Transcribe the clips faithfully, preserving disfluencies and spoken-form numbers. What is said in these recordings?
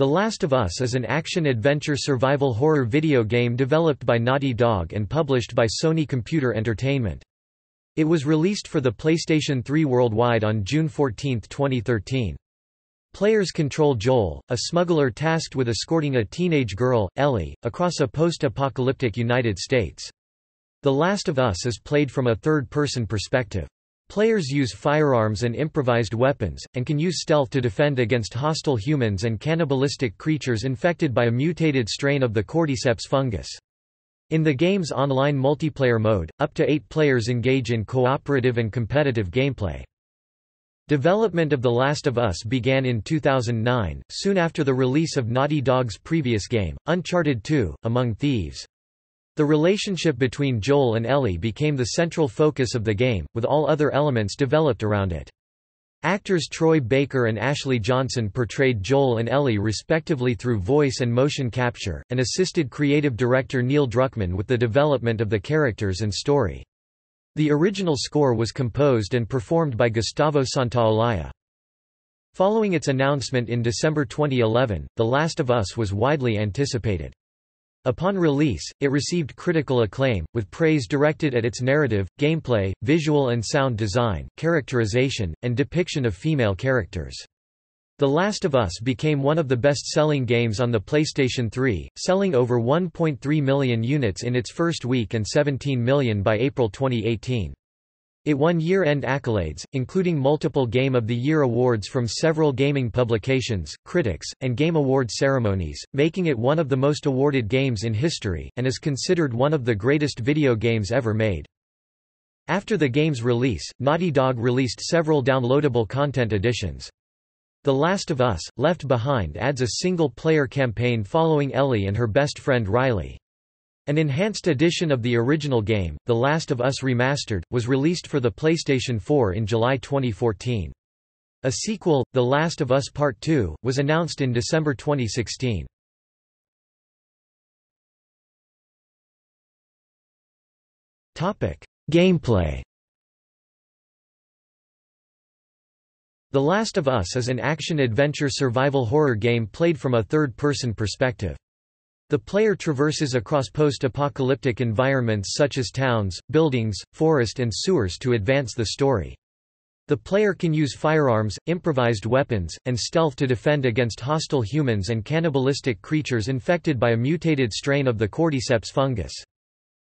The Last of Us is an action-adventure survival horror video game developed by Naughty Dog and published by Sony Computer Entertainment. It was released for the PlayStation three worldwide on June fourteenth twenty thirteen. Players control Joel, a smuggler tasked with escorting a teenage girl, Ellie, across a post-apocalyptic United States. The Last of Us is played from a third-person perspective. Players use firearms and improvised weapons, and can use stealth to defend against hostile humans and cannibalistic creatures infected by a mutated strain of the Cordyceps fungus. In the game's online multiplayer mode, up to eight players engage in cooperative and competitive gameplay. Development of The Last of Us began in two thousand nine, soon after the release of Naughty Dog's previous game, Uncharted two: Among Thieves. The relationship between Joel and Ellie became the central focus of the game, with all other elements developed around it. Actors Troy Baker and Ashley Johnson portrayed Joel and Ellie respectively through voice and motion capture, and assisted creative director Neil Druckmann with the development of the characters and story. The original score was composed and performed by Gustavo Santaolalla. Following its announcement in December twenty eleven, The Last of Us was widely anticipated. Upon release, it received critical acclaim, with praise directed at its narrative, gameplay, visual and sound design, characterization, and depiction of female characters. The Last of Us became one of the best-selling games on the PlayStation three, selling over one point three million units in its first week and seventeen million by April twenty eighteen. It won year-end accolades, including multiple Game of the Year awards from several gaming publications, critics, and Game Award ceremonies, making it one of the most awarded games in history, and is considered one of the greatest video games ever made. After the game's release, Naughty Dog released several downloadable content editions. The Last of Us: Left Behind adds a single-player campaign following Ellie and her best friend Riley. An enhanced edition of the original game, The Last of Us Remastered, was released for the PlayStation four in July twenty fourteen. A sequel, The Last of Us Part two, was announced in December twenty sixteen. Topic: Gameplay. The Last of Us is an action-adventure survival horror game played from a third-person perspective. The player traverses across post-apocalyptic environments such as towns, buildings, forest and sewers to advance the story. The player can use firearms, improvised weapons, and stealth to defend against hostile humans and cannibalistic creatures infected by a mutated strain of the Cordyceps fungus.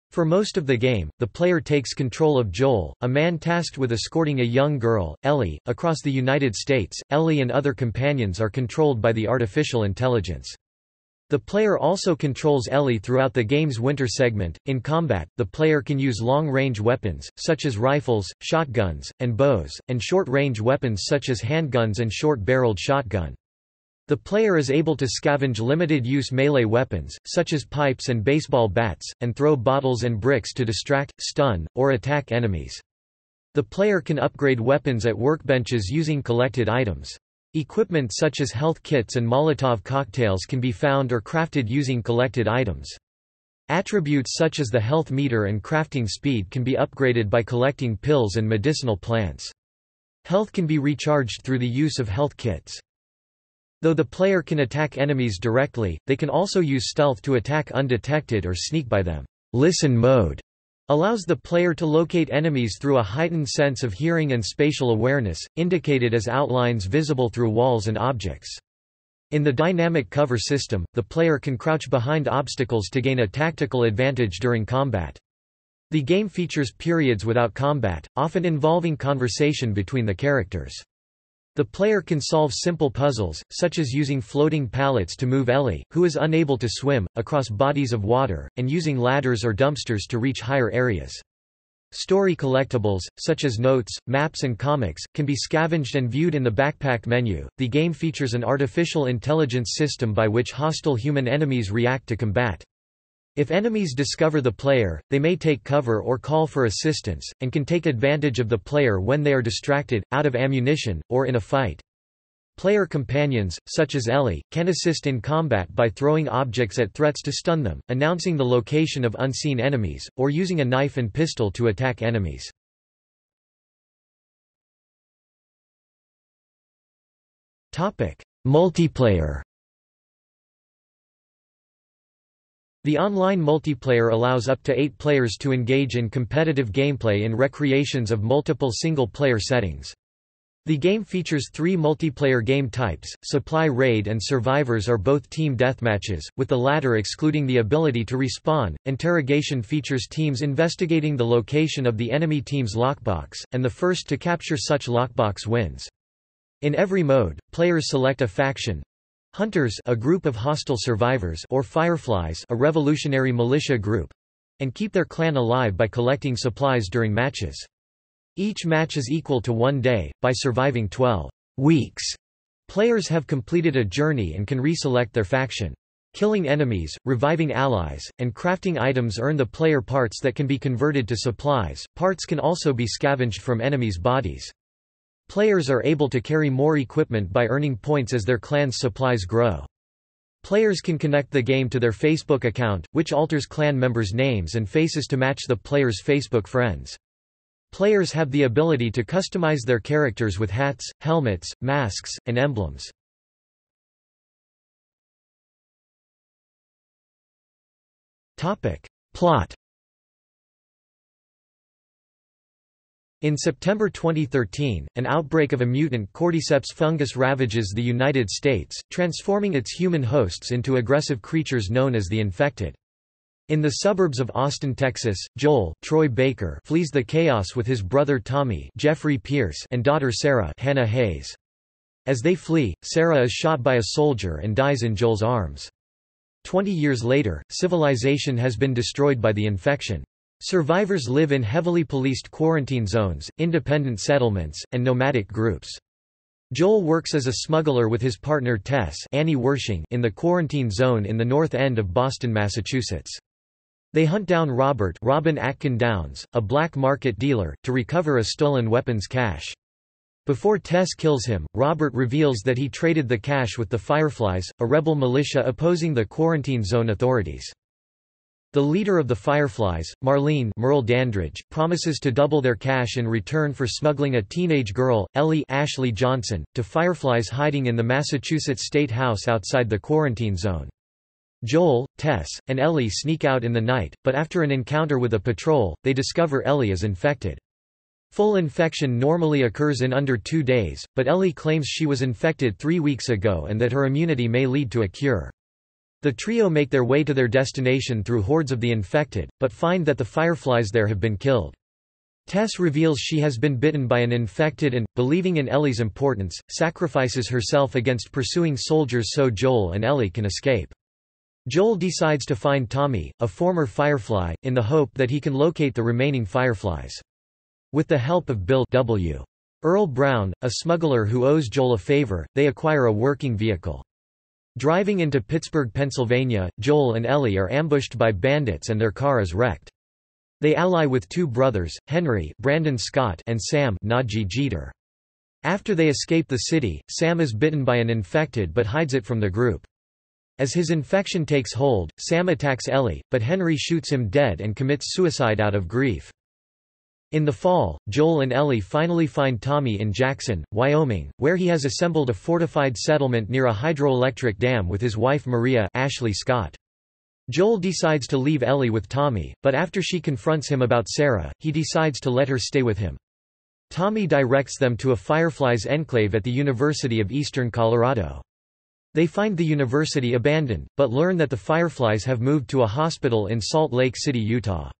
For most of the game, the player takes control of Joel, a man tasked with escorting a young girl, Ellie, across the United States. Ellie and other companions are controlled by the artificial intelligence. The player also controls Ellie throughout the game's winter segment. In combat, the player can use long-range weapons, such as rifles, shotguns, and bows, and short-range weapons such as handguns and short-barreled shotgun. The player is able to scavenge limited-use melee weapons, such as pipes and baseball bats, and throw bottles and bricks to distract, stun, or attack enemies. The player can upgrade weapons at workbenches using collected items. Equipment such as health kits and Molotov cocktails can be found or crafted using collected items. Attributes such as the health meter and crafting speed can be upgraded by collecting pills and medicinal plants. Health can be recharged through the use of health kits. Though the player can attack enemies directly, they can also use stealth to attack undetected or sneak by them. Listen mode allows the player to locate enemies through a heightened sense of hearing and spatial awareness, indicated as outlines visible through walls and objects. In the dynamic cover system, the player can crouch behind obstacles to gain a tactical advantage during combat. The game features periods without combat, often involving conversation between the characters. The player can solve simple puzzles, such as using floating pallets to move Ellie, who is unable to swim, across bodies of water, and using ladders or dumpsters to reach higher areas. Story collectibles, such as notes, maps, and comics, can be scavenged and viewed in the backpack menu. The game features an artificial intelligence system by which hostile human enemies react to combat. If enemies discover the player, they may take cover or call for assistance, and can take advantage of the player when they are distracted, out of ammunition, or in a fight. Player companions, such as Ellie, can assist in combat by throwing objects at threats to stun them, announcing the location of unseen enemies, or using a knife and pistol to attack enemies. Multiplayer. The online multiplayer allows up to eight players to engage in competitive gameplay in recreations of multiple single-player settings. The game features three multiplayer game types: Supply Raid and Survivors are both team deathmatches, with the latter excluding the ability to respawn. Interrogation features teams investigating the location of the enemy team's lockbox, and the first to capture such lockbox wins. In every mode, players select a faction: Hunters, a group of hostile survivors, or Fireflies, a revolutionary militia group, and keep their clan alive by collecting supplies during matches. Each match is equal to one day. By surviving twelve weeks, players have completed a journey and can reselect their faction. Killing enemies, reviving allies, and crafting items earn the player parts that can be converted to supplies. Parts can also be scavenged from enemies' bodies. Players are able to carry more equipment by earning points as their clan's supplies grow. Players can connect the game to their Facebook account, which alters clan members' names and faces to match the player's Facebook friends. Players have the ability to customize their characters with hats, helmets, masks, and emblems. Topic: Plot. In September twenty thirteen, an outbreak of a mutant Cordyceps fungus ravages the United States, transforming its human hosts into aggressive creatures known as the infected. In the suburbs of Austin, Texas, Joel Troy Baker flees the chaos with his brother Tommy Jeffrey Pierce and daughter Sarah Hannah Hayes. As they flee, Sarah is shot by a soldier and dies in Joel's arms. Twenty years later, civilization has been destroyed by the infection. Survivors live in heavily policed quarantine zones, independent settlements, and nomadic groups. Joel works as a smuggler with his partner Tess Annie Wershing in the quarantine zone in the north end of Boston, Massachusetts. They hunt down Robert Robin Atkin Downs, a black market dealer, to recover a stolen weapons cache. Before Tess kills him, Robert reveals that he traded the cache with the Fireflies, a rebel militia opposing the quarantine zone authorities. The leader of the Fireflies, Marlene Merle Dandridge, promises to double their cache in return for smuggling a teenage girl, Ellie Ashley Johnson, to Fireflies hiding in the Massachusetts State House outside the quarantine zone. Joel, Tess, and Ellie sneak out in the night, but after an encounter with a patrol, they discover Ellie is infected. Full infection normally occurs in under two days, but Ellie claims she was infected three weeks ago and that her immunity may lead to a cure. The trio make their way to their destination through hordes of the infected, but find that the Fireflies there have been killed. Tess reveals she has been bitten by an infected and, believing in Ellie's importance, sacrifices herself against pursuing soldiers so Joel and Ellie can escape. Joel decides to find Tommy, a former Firefly, in the hope that he can locate the remaining Fireflies. With the help of Bill W. Earl Brown, a smuggler who owes Joel a favor, they acquire a working vehicle. Driving into Pittsburgh, Pennsylvania, Joel and Ellie are ambushed by bandits and their car is wrecked. They ally with two brothers, Henry Brandon Scott and Sam Najee Jeter. After they escape the city, Sam is bitten by an infected but hides it from the group. As his infection takes hold, Sam attacks Ellie, but Henry shoots him dead and commits suicide out of grief. In the fall, Joel and Ellie finally find Tommy in Jackson, Wyoming, where he has assembled a fortified settlement near a hydroelectric dam with his wife Maria Ashley Scott. Joel decides to leave Ellie with Tommy, but after she confronts him about Sarah, he decides to let her stay with him. Tommy directs them to a Fireflies enclave at the University of Eastern Colorado. They find the university abandoned, but learn that the Fireflies have moved to a hospital in Salt Lake City, Utah.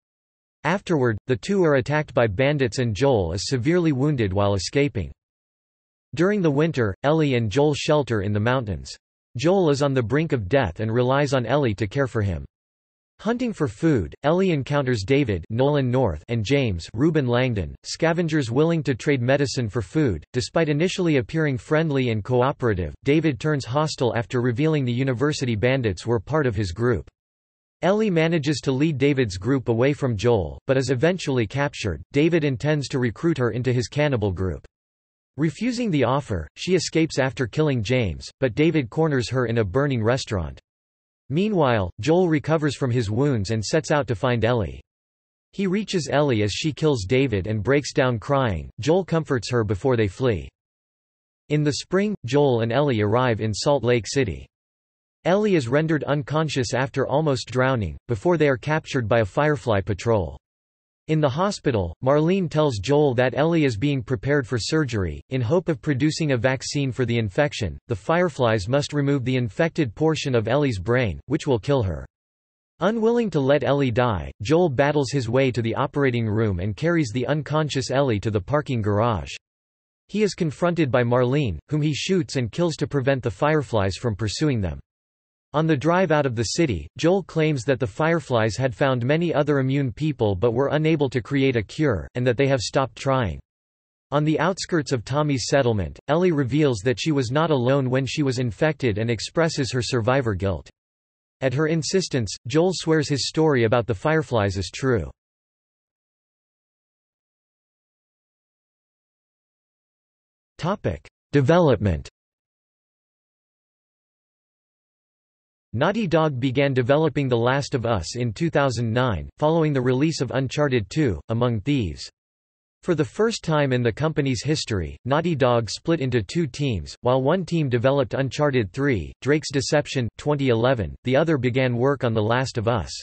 Afterward, the two are attacked by bandits and Joel is severely wounded while escaping. During the winter, Ellie and Joel shelter in the mountains. Joel is on the brink of death and relies on Ellie to care for him. Hunting for food, Ellie encounters David Nolan North and James Reuben Langdon, scavengers willing to trade medicine for food. Despite initially appearing friendly and cooperative, David turns hostile after revealing the university bandits were part of his group. Ellie manages to lead David's group away from Joel, but is eventually captured. David intends to recruit her into his cannibal group. Refusing the offer, she escapes after killing James, but David corners her in a burning restaurant. Meanwhile, Joel recovers from his wounds and sets out to find Ellie. He reaches Ellie as she kills David and breaks down crying. Joel comforts her before they flee. In the spring, Joel and Ellie arrive in Salt Lake City. Ellie is rendered unconscious after almost drowning, before they are captured by a Firefly patrol. In the hospital, Marlene tells Joel that Ellie is being prepared for surgery, in hope of producing a vaccine for the infection. The Fireflies must remove the infected portion of Ellie's brain, which will kill her. Unwilling to let Ellie die, Joel battles his way to the operating room and carries the unconscious Ellie to the parking garage. He is confronted by Marlene, whom he shoots and kills to prevent the Fireflies from pursuing them. On the drive out of the city, Joel claims that the Fireflies had found many other immune people but were unable to create a cure, and that they have stopped trying. On the outskirts of Tommy's settlement, Ellie reveals that she was not alone when she was infected and expresses her survivor guilt. At her insistence, Joel swears his story about the Fireflies is true. Development. Naughty Dog began developing The Last of Us in two thousand nine, following the release of Uncharted two: Among Thieves. For the first time in the company's history, Naughty Dog split into two teams, while one team developed Uncharted three, Drake's Deception twenty eleven, the other began work on The Last of Us.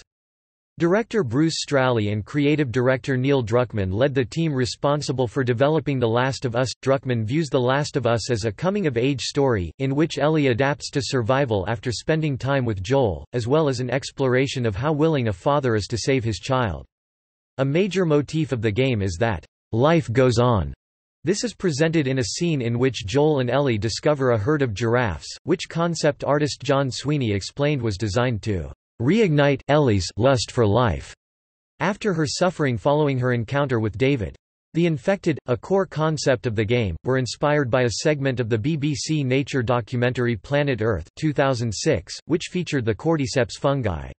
Director Bruce Straley and creative director Neil Druckmann led the team responsible for developing The Last of Us. Druckmann views The Last of Us as a coming-of-age story, in which Ellie adapts to survival after spending time with Joel, as well as an exploration of how willing a father is to save his child. A major motif of the game is that, "Life goes on." This is presented in a scene in which Joel and Ellie discover a herd of giraffes, which concept artist John Sweeney explained was designed to reignite Ellie's lust for life after her suffering following her encounter with David. The infected, a core concept of the game, were inspired by a segment of the B B C nature documentary Planet Earth two thousand six, which featured the Cordyceps fungi.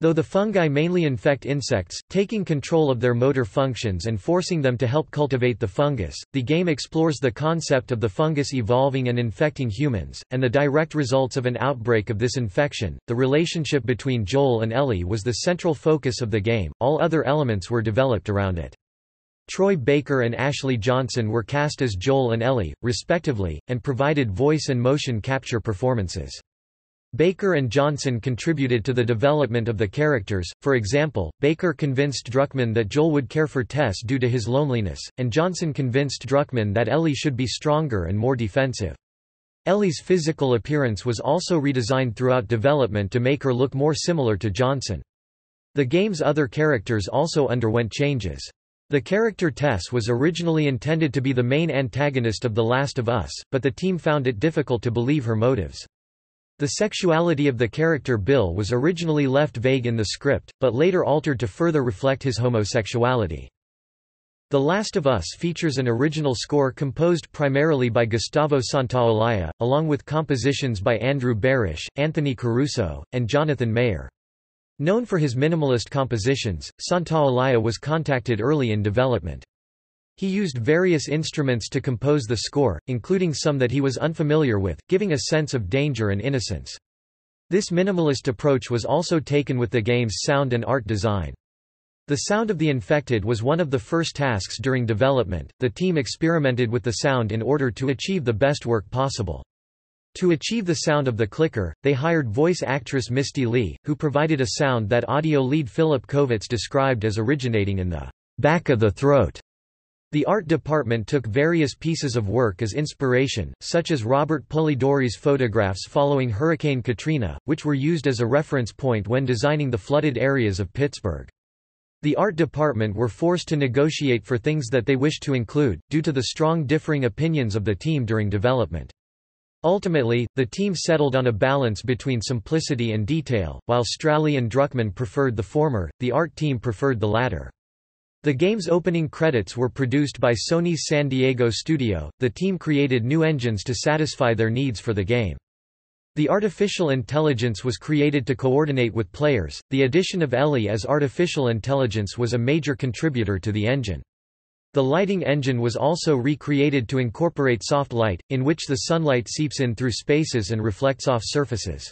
Though the fungi mainly infect insects, taking control of their motor functions and forcing them to help cultivate the fungus, the game explores the concept of the fungus evolving and infecting humans, and the direct results of an outbreak of this infection. The relationship between Joel and Ellie was the central focus of the game, all other elements were developed around it. Troy Baker and Ashley Johnson were cast as Joel and Ellie, respectively, and provided voice and motion capture performances. Baker and Johnson contributed to the development of the characters. For example, Baker convinced Druckmann that Joel would care for Tess due to his loneliness, and Johnson convinced Druckmann that Ellie should be stronger and more defensive. Ellie's physical appearance was also redesigned throughout development to make her look more similar to Johnson. The game's other characters also underwent changes. The character Tess was originally intended to be the main antagonist of The Last of Us, but the team found it difficult to believe her motives. The sexuality of the character Bill was originally left vague in the script, but later altered to further reflect his homosexuality. The Last of Us features an original score composed primarily by Gustavo Santaolalla, along with compositions by Andrew Barish, Anthony Caruso, and Jonathan Mayer. Known for his minimalist compositions, Santaolalla was contacted early in development. He used various instruments to compose the score, including some that he was unfamiliar with, giving a sense of danger and innocence. This minimalist approach was also taken with the game's sound and art design. The sound of the infected was one of the first tasks during development. The team experimented with the sound in order to achieve the best work possible. To achieve the sound of the clicker, they hired voice actress Misty Lee, who provided a sound that audio lead Philip Kovitz described as originating in the back of the throat. The art department took various pieces of work as inspiration, such as Robert Polidori's photographs following Hurricane Katrina, which were used as a reference point when designing the flooded areas of Pittsburgh. The art department were forced to negotiate for things that they wished to include, due to the strong differing opinions of the team during development. Ultimately, the team settled on a balance between simplicity and detail. While Straley and Druckmann preferred the former, the art team preferred the latter. The game's opening credits were produced by Sony's San Diego studio. The team created new engines to satisfy their needs for the game. The artificial intelligence was created to coordinate with players. The addition of Ellie as artificial intelligence was a major contributor to the engine. The lighting engine was also recreated to incorporate soft light, in which the sunlight seeps in through spaces and reflects off surfaces.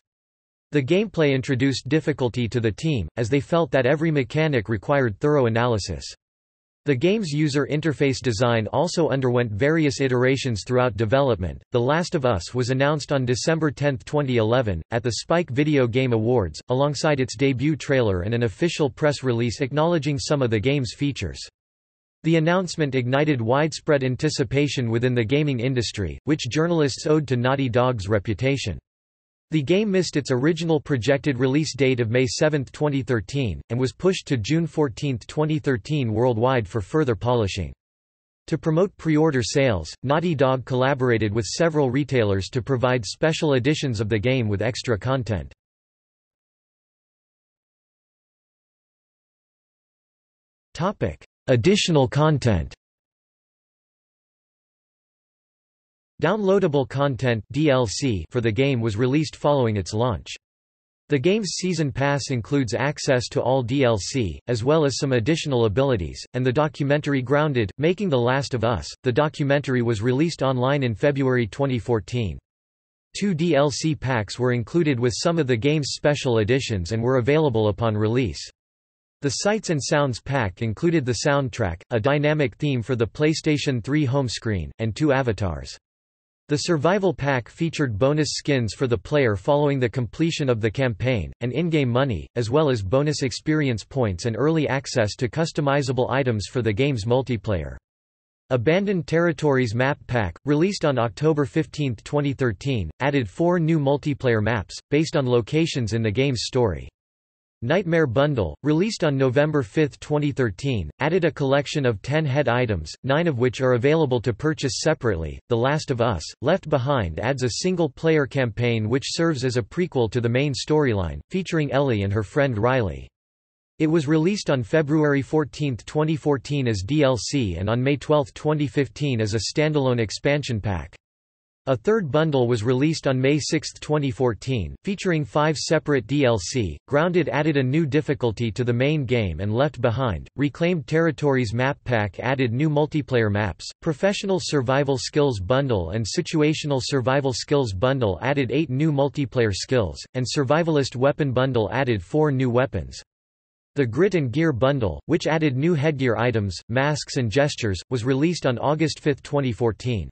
The gameplay introduced difficulty to the team, as they felt that every mechanic required thorough analysis. The game's user interface design also underwent various iterations throughout development. The Last of Us was announced on December tenth, twenty eleven, at the Spike Video Game Awards, alongside its debut trailer and an official press release acknowledging some of the game's features. The announcement ignited widespread anticipation within the gaming industry, which journalists owed to Naughty Dog's reputation. The game missed its original projected release date of May seventh, twenty thirteen, and was pushed to June fourteenth, twenty thirteen worldwide for further polishing. To promote pre-order sales, Naughty Dog collaborated with several retailers to provide special editions of the game with extra content. Topic: Additional content. Downloadable content D L C for the game was released following its launch. The game's Season Pass includes access to all D L C, as well as some additional abilities, and the documentary Grounded, Making the Last of Us. The documentary was released online in February twenty fourteen. Two D L C packs were included with some of the game's special editions and were available upon release. The Sights and Sounds pack included the soundtrack, a dynamic theme for the PlayStation three home screen, and two avatars. The Survival Pack featured bonus skins for the player following the completion of the campaign, and in-game money, as well as bonus experience points and early access to customizable items for the game's multiplayer. Abandoned Territories Map Pack, released on October fifteenth, twenty thirteen, added four new multiplayer maps, based on locations in the game's story. Nightmare Bundle, released on November fifth, twenty thirteen, added a collection of ten head items, nine of which are available to purchase separately. The Last of Us: Left Behind adds a single-player campaign which serves as a prequel to the main storyline, featuring Ellie and her friend Riley. It was released on February fourteenth, twenty fourteen as D L C and on May twelfth, twenty fifteen as a standalone expansion pack. A third bundle was released on May sixth, twenty fourteen, featuring five separate D L C. Grounded added a new difficulty to the main game and Left Behind. Reclaimed Territories Map Pack added new multiplayer maps. Professional Survival Skills Bundle and Situational Survival Skills Bundle added eight new multiplayer skills, and Survivalist Weapon Bundle added four new weapons. The Grit and Gear Bundle, which added new headgear items, masks and gestures, was released on August fifth, twenty fourteen.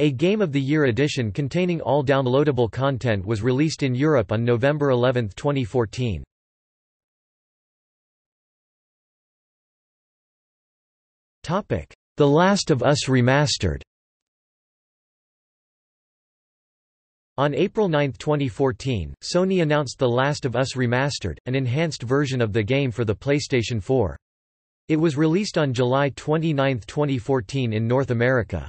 A Game of the Year edition containing all downloadable content was released in Europe on November eleventh, twenty fourteen. Topic: The Last of Us Remastered. On April ninth, twenty fourteen, Sony announced The Last of Us Remastered, an enhanced version of the game for the PlayStation four. It was released on July twenty-ninth, twenty fourteen in North America.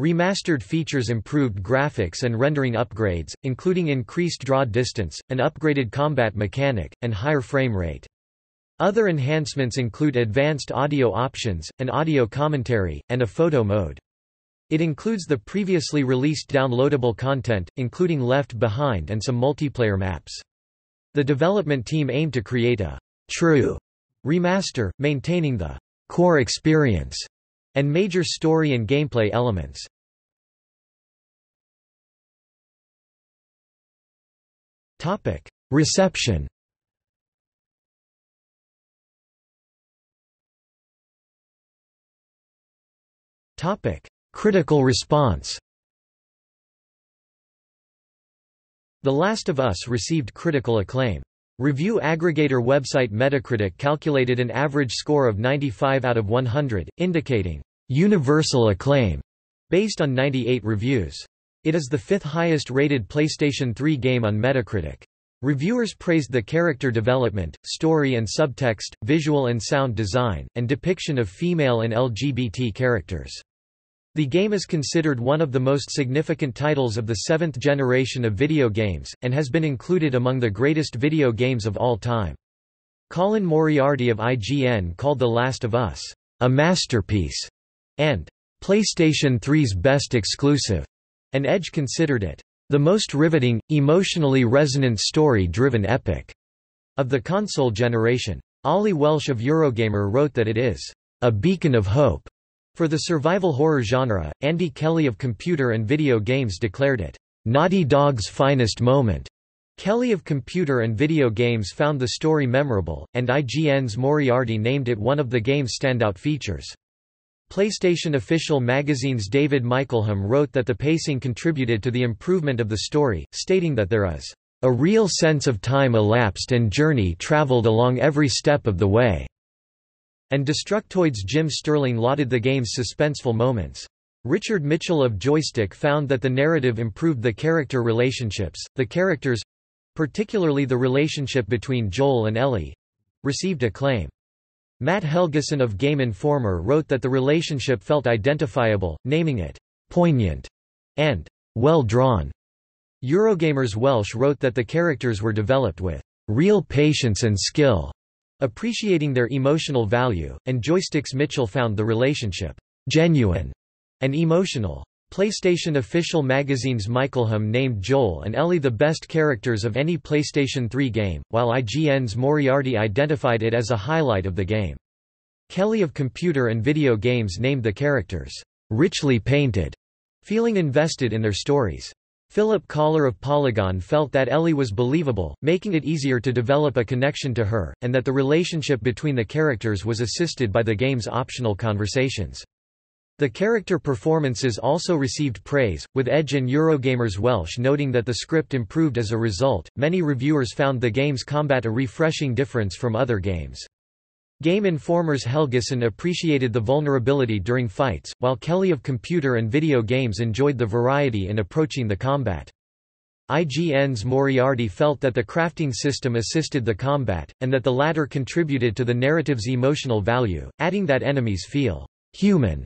Remastered features improved graphics and rendering upgrades, including increased draw distance, an upgraded combat mechanic, and higher frame rate. Other enhancements include advanced audio options, an audio commentary, and a photo mode. It includes the previously released downloadable content, including Left Behind and some multiplayer maps. The development team aimed to create a true remaster, maintaining the core experience and major story and gameplay elements. Topic: Reception. Topic: Critical response. The Last of Us received critical acclaim. Review aggregator website Metacritic calculated an average score of ninety-five out of one hundred, indicating universal acclaim, based on ninety-eight reviews. It is the fifth highest rated PlayStation three game on Metacritic. Reviewers praised the character development, story and subtext, visual and sound design, and depiction of female and L G B T characters. The game is considered one of the most significant titles of the seventh generation of video games, and has been included among the greatest video games of all time. Colin Moriarty of I G N called The Last of Us a masterpiece and PlayStation three's best exclusive, and Edge considered it the most riveting, emotionally resonant story-driven epic of the console generation. Ollie Welsh of Eurogamer wrote that it is a beacon of hope for the survival horror genre. Andy Kelly of Computer and Video Games declared it, Naughty Dog's finest moment, Kelly of Computer and Video Games found the story memorable, and I G N's Moriarty named it one of the game's standout features. PlayStation Official Magazine's David Michelham wrote that the pacing contributed to the improvement of the story, stating that there is a real sense of time elapsed and journey traveled along every step of the way. And Destructoid's Jim Sterling lauded the game's suspenseful moments. Richard Mitchell of Joystiq found that the narrative improved the character relationships. The characters, particularly the relationship between Joel and Ellie, received acclaim. Matt Helgeson of Game Informer wrote that the relationship felt identifiable, naming it poignant and well drawn. Eurogamer's Welsh wrote that the characters were developed with real patience and skill, appreciating their emotional value, and Joystiq's Mitchell found the relationship genuine and emotional. PlayStation Official Magazine's Michelham named Joel and Ellie the best characters of any PlayStation three game, while I G N's Moriarty identified it as a highlight of the game. Kelly of Computer and Video Games named the characters richly painted, feeling invested in their stories. Philip Collar of Polygon felt that Ellie was believable, making it easier to develop a connection to her, and that the relationship between the characters was assisted by the game's optional conversations. The character performances also received praise, with Edge and Eurogamer's Welsh noting that the script improved as a result. Many reviewers found the game's combat a refreshing difference from other games. Game Informer's Helgeson appreciated the vulnerability during fights, while Kelly of Computer and Video Games enjoyed the variety in approaching the combat. I G N's Moriarty felt that the crafting system assisted the combat, and that the latter contributed to the narrative's emotional value, adding that enemies feel human.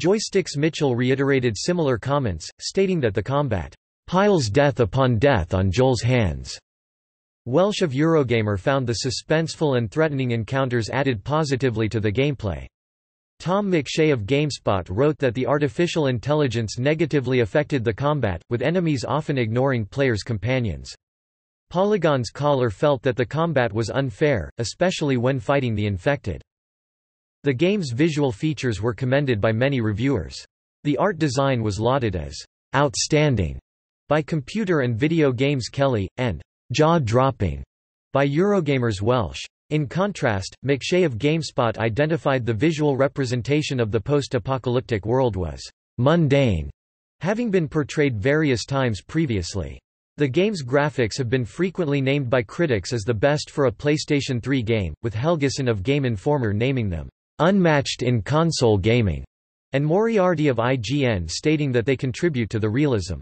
Joystiq's Mitchell reiterated similar comments, stating that the combat piles death upon death on Joel's hands. Welsh of Eurogamer found the suspenseful and threatening encounters added positively to the gameplay. Tom McShay of GameSpot wrote that the artificial intelligence negatively affected the combat, with enemies often ignoring players' companions. Polygon's Collar felt that the combat was unfair, especially when fighting the infected. The game's visual features were commended by many reviewers. The art design was lauded as outstanding by Computer and Video Games' Kelly, and jaw-dropping by Eurogamer's Welsh. In contrast, McShay of GameSpot identified the visual representation of the post-apocalyptic world was mundane, having been portrayed various times previously. The game's graphics have been frequently named by critics as the best for a PlayStation three game, with Helgeson of Game Informer naming them unmatched in console gaming, and Moriarty of I G N stating that they contribute to the realism.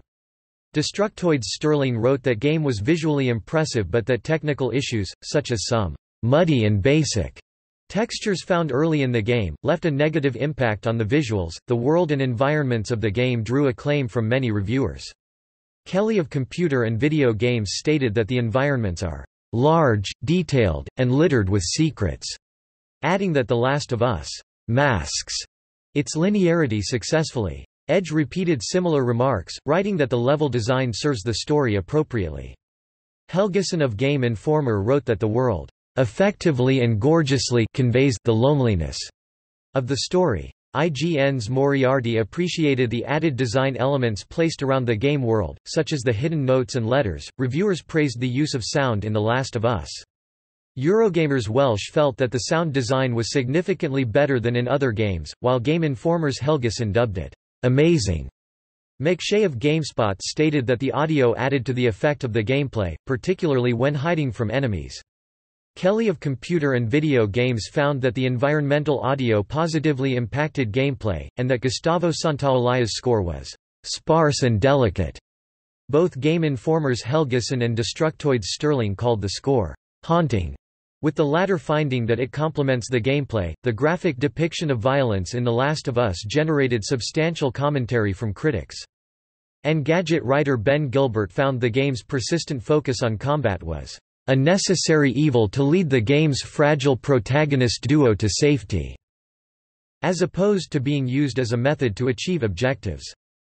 Destructoid's Sterling wrote that game was visually impressive but that technical issues, such as some muddy and basic textures found early in the game, left a negative impact on the visuals. The world and environments of the game drew acclaim from many reviewers. Kelly of Computer and Video Games stated that the environments are large, detailed, and littered with secrets, adding that The Last of Us masks its linearity successfully. Edge repeated similar remarks, writing that the level design serves the story appropriately. Helgeson of Game Informer wrote that the world effectively and gorgeously conveys the loneliness of the story. I G N's Moriarty appreciated the added design elements placed around the game world, such as the hidden notes and letters. Reviewers praised the use of sound in The Last of Us. Eurogamer's Welsh felt that the sound design was significantly better than in other games, while Game Informer's Helgeson dubbed it amazing. McShay of GameSpot stated that the audio added to the effect of the gameplay, particularly when hiding from enemies. Kelly of Computer and Video Games found that the environmental audio positively impacted gameplay, and that Gustavo Santaolalla's score was sparse and delicate. Both Game Informer's Helgeson and Destructoid's Sterling called the score haunting, with the latter finding that it complements the gameplay. The graphic depiction of violence in The Last of Us generated substantial commentary from critics. Engadget writer Ben Gilbert found the game's persistent focus on combat was a necessary evil to lead the game's fragile protagonist duo to safety, as opposed to being used as a method to achieve objectives.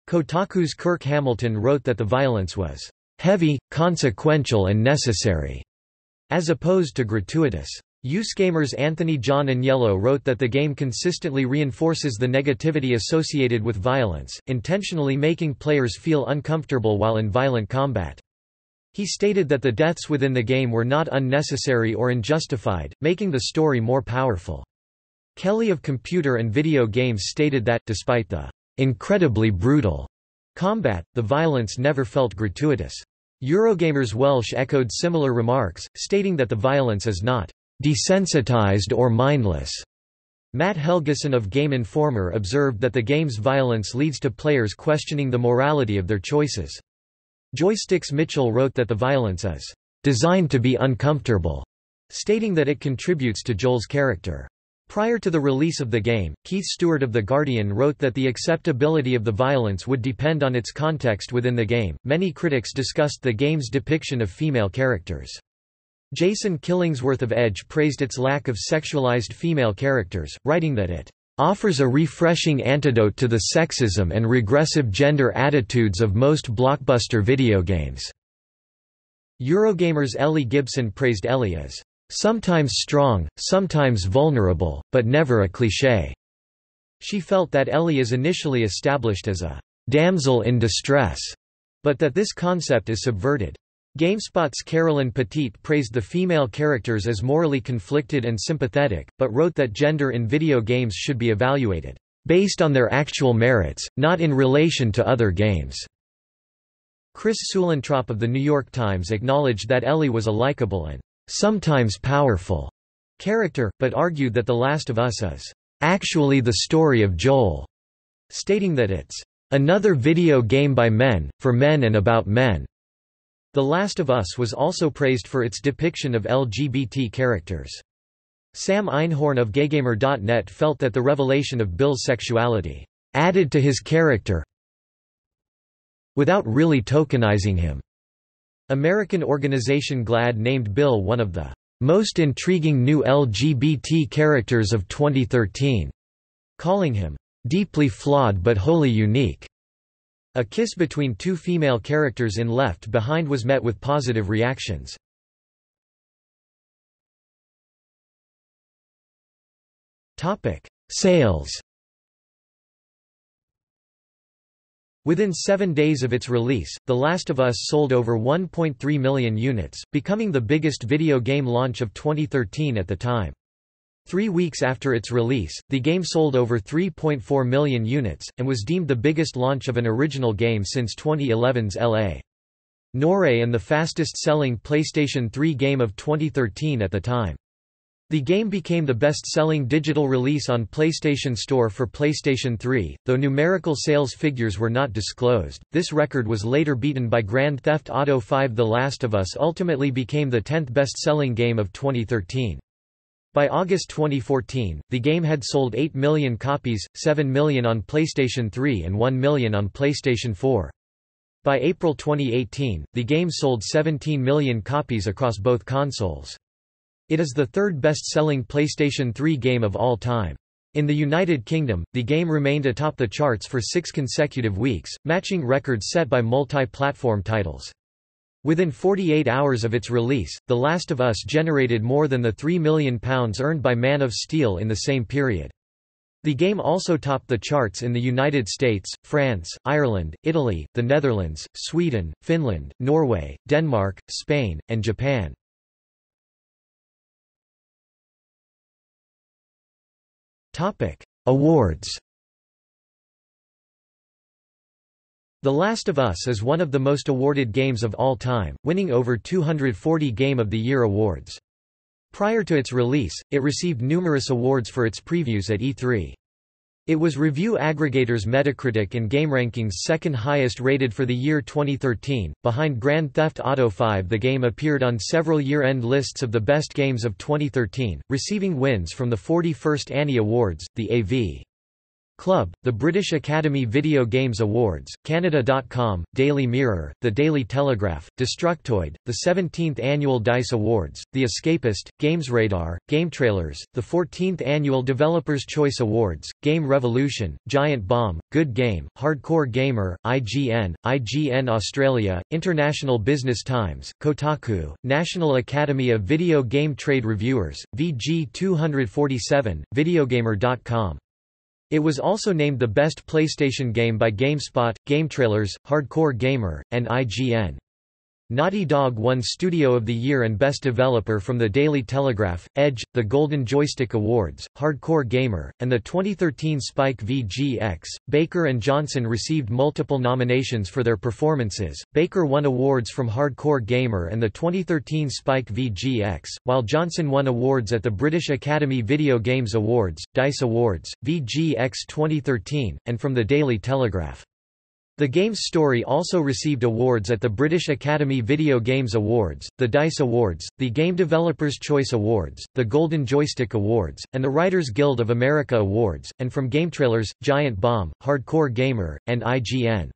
Kotaku's Kirk Hamilton wrote that the violence was heavy, consequential and necessary, as opposed to gratuitous. Usegamer's Anthony John Agnello wrote that the game consistently reinforces the negativity associated with violence, intentionally making players feel uncomfortable while in violent combat. He stated that the deaths within the game were not unnecessary or unjustified, making the story more powerful. Kelly of Computer and Video Games stated that, despite the incredibly brutal combat, the violence never felt gratuitous. Eurogamer's Welsh echoed similar remarks, stating that the violence is not desensitized or mindless. Matt Helgeson of Game Informer observed that the game's violence leads to players questioning the morality of their choices. Joystiq's Mitchell wrote that the violence is designed to be uncomfortable, stating that it contributes to Joel's character. Prior to the release of the game, Keith Stewart of The Guardian wrote that the acceptability of the violence would depend on its context within the game. Many critics discussed the game's depiction of female characters. Jason Killingsworth of Edge praised its lack of sexualized female characters, writing that it offers a refreshing antidote to the sexism and regressive gender attitudes of most blockbuster video games. Eurogamer's Ellie Gibson praised Ellie as sometimes strong, sometimes vulnerable, but never a cliché. She felt that Ellie is initially established as a damsel in distress, but that this concept is subverted. GameSpot's Carolyn Petit praised the female characters as morally conflicted and sympathetic, but wrote that gender in video games should be evaluated based on their actual merits, not in relation to other games. Chris Sulentrop of The New York Times acknowledged that Ellie was a likable and sometimes powerful character, but argued that The Last of Us is actually the story of Joel, stating that it's another video game by men, for men and about men. The Last of Us was also praised for its depiction of L G B T characters. Sam Einhorn of GayGamer dot net felt that the revelation of Bill's sexuality added to his character without really tokenizing him. American organization GLAAD named Bill one of the most intriguing new L G B T characters of twenty thirteen, calling him deeply flawed but wholly unique. A kiss between two female characters in Left Behind was met with positive reactions. Topic: Sales. Within seven days of its release, The Last of Us sold over one point three million units, becoming the biggest video game launch of twenty thirteen at the time. Three weeks after its release, the game sold over three point four million units, and was deemed the biggest launch of an original game since twenty eleven's L A Noire and the fastest-selling PlayStation three game of twenty thirteen at the time. The game became the best-selling digital release on PlayStation Store for PlayStation three, though numerical sales figures were not disclosed. This record was later beaten by Grand Theft Auto five. The Last of Us ultimately became the tenth best-selling game of twenty thirteen. By August twenty fourteen, the game had sold eight million copies, seven million on PlayStation three and one million on PlayStation four. By April twenty eighteen, the game sold seventeen million copies across both consoles. It is the third best-selling PlayStation three game of all time. In the United Kingdom, the game remained atop the charts for six consecutive weeks, matching records set by multi-platform titles. Within forty-eight hours of its release, The Last of Us generated more than the three million pounds earned by Man of Steel in the same period. The game also topped the charts in the United States, France, Ireland, Italy, the Netherlands, Sweden, Finland, Norway, Denmark, Spain, and Japan. Awards. The Last of Us is one of the most awarded games of all time, winning over two hundred forty Game of the Year awards. Prior to its release, it received numerous awards for its previews at E three. It was review aggregators Metacritic and GameRankings' second highest rated for the year twenty thirteen, behind Grand Theft Auto five. The game appeared on several year-end lists of the best games of twenty thirteen, receiving wins from the forty-first Annie Awards, the A V Club, the British Academy Video Games Awards, Canada dot com, Daily Mirror, The Daily Telegraph, Destructoid, the seventeenth Annual DICE Awards, The Escapist, GamesRadar, GameTrailers, the fourteenth Annual Developers' Choice Awards, Game Revolution, Giant Bomb, Good Game, Hardcore Gamer, I G N, I G N Australia, International Business Times, Kotaku, National Academy of Video Game Trade Reviewers, V G two forty-seven, Videogamer dot com. It was also named the best PlayStation game by GameSpot, GameTrailers, Hardcore Gamer, and I G N. Naughty Dog won Studio of the Year and Best Developer from the Daily Telegraph, Edge, the Golden Joystiq Awards, Hardcore Gamer, and the twenty thirteen Spike V G X. Baker and Johnson received multiple nominations for their performances. Baker won awards from Hardcore Gamer and the twenty thirteen Spike V G X, while Johnson won awards at the British Academy Video Games Awards, DICE Awards, V G X twenty thirteen, and from the Daily Telegraph. The game's story also received awards at the British Academy Video Games Awards, the DICE Awards, the Game Developers' Choice Awards, the Golden Joystiq Awards, and the Writers Guild of America Awards, and from GameTrailers, Giant Bomb, Hardcore Gamer, and I G N.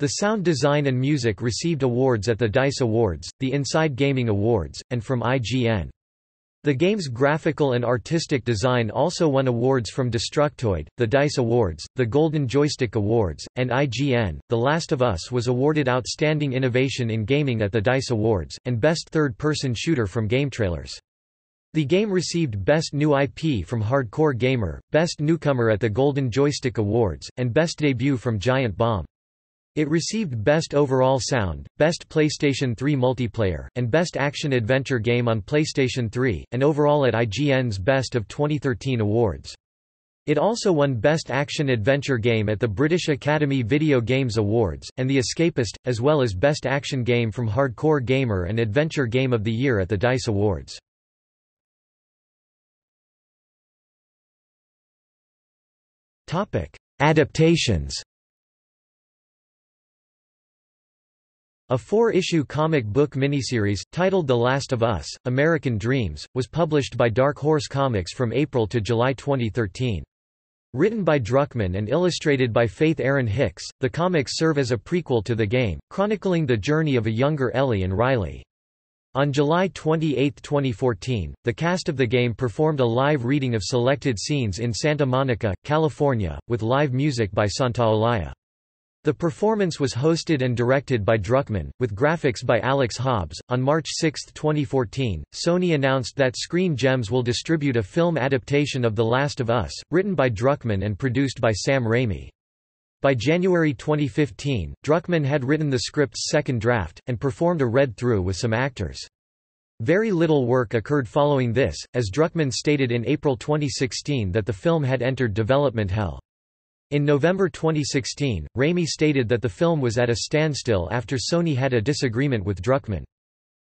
The sound design and music received awards at the DICE Awards, the Inside Gaming Awards, and from I G N. The game's graphical and artistic design also won awards from Destructoid, the DICE Awards, the Golden Joystiq Awards, and I G N. The Last of Us was awarded Outstanding Innovation in Gaming at the DICE Awards, and Best Third-Person Shooter from GameTrailers. The game received Best New I P from Hardcore Gamer, Best Newcomer at the Golden Joystiq Awards, and Best Debut from Giant Bomb. It received Best Overall Sound, Best PlayStation three Multiplayer, and Best Action-Adventure Game on PlayStation three, and overall at I G N's Best of twenty thirteen awards. It also won Best Action-Adventure Game at the British Academy Video Games Awards, and The Escapist, as well as Best Action Game from Hardcore Gamer and Adventure Game of the Year at the DICE Awards. Adaptations. A four-issue comic book miniseries, titled The Last of Us: American Dreams, was published by Dark Horse Comics from April to July twenty thirteen. Written by Druckmann and illustrated by Faith Aaron Hicks, the comics serve as a prequel to the game, chronicling the journey of a younger Ellie and Riley. On July twenty-eighth, twenty fourteen, the cast of the game performed a live reading of selected scenes in Santa Monica, California, with live music by Santaolalla. The performance was hosted and directed by Druckmann, with graphics by Alex Hobbs. On March sixth, twenty fourteen, Sony announced that Screen Gems will distribute a film adaptation of The Last of Us, written by Druckmann and produced by Sam Raimi. By January twenty fifteen, Druckmann had written the script's second draft, and performed a read-through with some actors. Very little work occurred following this, as Druckmann stated in April twenty sixteen that the film had entered development hell. In November twenty sixteen, Raimi stated that the film was at a standstill after Sony had a disagreement with Druckmann.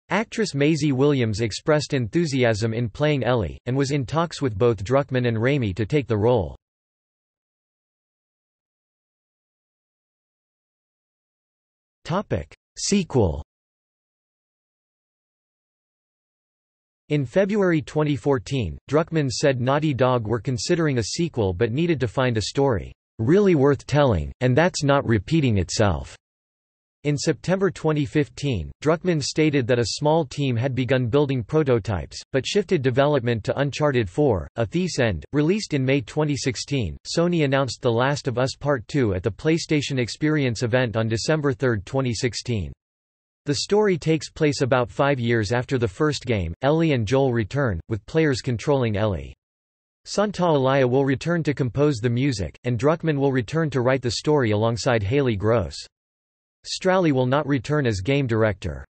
Actress Maisie Williams expressed enthusiasm in playing Ellie, and was in talks with both Druckmann and Raimi to take the role. Sequel. In February twenty fourteen, Druckmann said Naughty Dog were considering a sequel but needed to find a story really worth telling, and that's not repeating itself. In September twenty fifteen, Druckmann stated that a small team had begun building prototypes, but shifted development to Uncharted four, A Thief's End. Released in May twenty sixteen, Sony announced The Last of Us Part two at the PlayStation Experience event on December third, twenty sixteen. The story takes place about five years after the first game. Ellie and Joel return, with players controlling Ellie. Santaolalla will return to compose the music, and Druckmann will return to write the story alongside Haley Gross. Straley will not return as game director.